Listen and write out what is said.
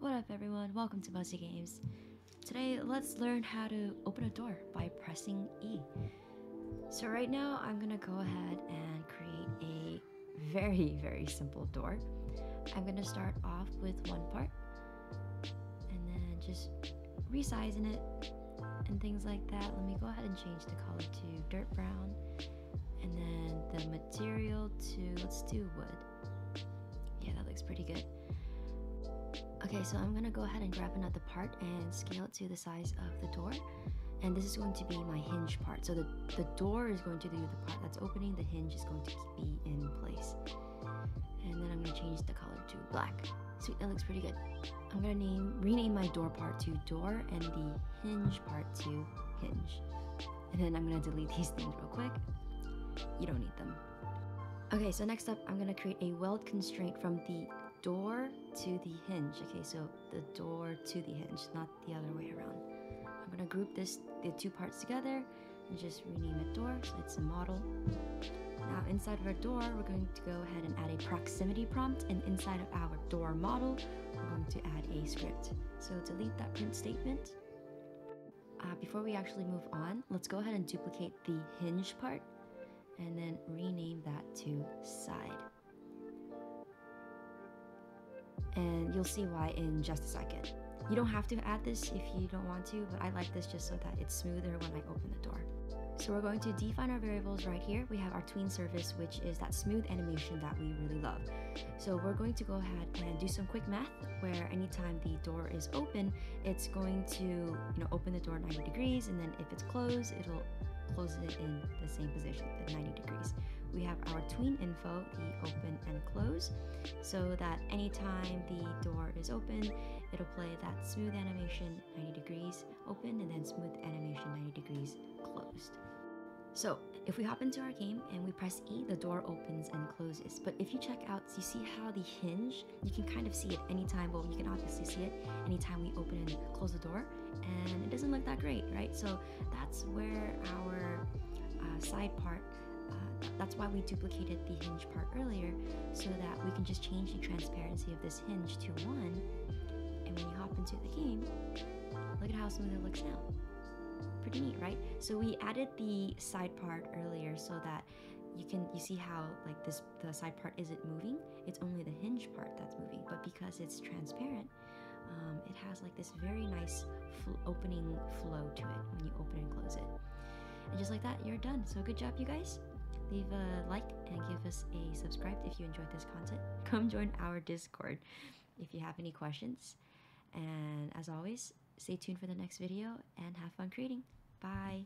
What up everyone, welcome to Buzzy Games. Today, let's learn how to open a door by pressing E. So right now, I'm gonna go ahead and create a very simple door. I'm gonna start off with one part, and then just resizing it and things like that. Let me go ahead and change the color to dirt brown, and then the material to, let's do wood. Yeah, that looks pretty good. Okay, so I'm gonna go ahead and grab another part and scale it to the size of the door. And this is going to be my hinge part. So the door is going to do the part that's opening, the hinge is going to be in place. And then I'm gonna change the color to black. Sweet, that looks pretty good. I'm gonna rename my door part to door and the hinge part to hinge. And then I'm gonna delete these things real quick. You don't need them. Okay, so next up, I'm gonna create a weld constraint from the door to the hinge. Okay, so the door to the hinge, not the other way around. I'm gonna group the two parts together and just rename it door, so it's a model. Now inside of our door, we're going to go ahead and add a proximity prompt, and inside of our door model, we're going to add a script. So delete that print statement. Before we actually move on, let's go ahead and duplicate the hinge part and then rename that to side. And you'll see why in just a second. You don't have to add this if you don't want to, but I like this just so that it's smoother when I open the door. So we're going to define our variables right here. We have our tween surface, which is that smooth animation that we really love. So we're going to go ahead and do some quick math where anytime the door is open, it's going to, open the door 90 degrees, and then if it's closed, it'll close it in the same position at 90 degrees. We have our tween info, the open and close, so that anytime the door is open, it'll play that smooth animation 90 degrees open and then smooth animation 90 degrees closed. So if we hop into our game and we press E, the door opens and closes. But if you check out, you see how the hinge, you can kind of see it anytime, well, you can obviously see it anytime we open and close the door, and it doesn't look that great, right? So that's where our side part, that's why we duplicated the hinge part earlier, so that we can just change the transparency of this hinge to 1, and when you hop into the game, look at how smooth it looks now. Pretty neat, right? So we added the side part earlier so that you see how like the side part isn't moving, it's only the hinge part that's moving, but because it's transparent, it has like this very nice opening flow to it when you open and close it. And just like that, you're done. So good job, you guys. Leave a like and give us a subscribe if you enjoyed this content. Come join our Discord if you have any questions. And as always, stay tuned for the next video and have fun creating. Bye.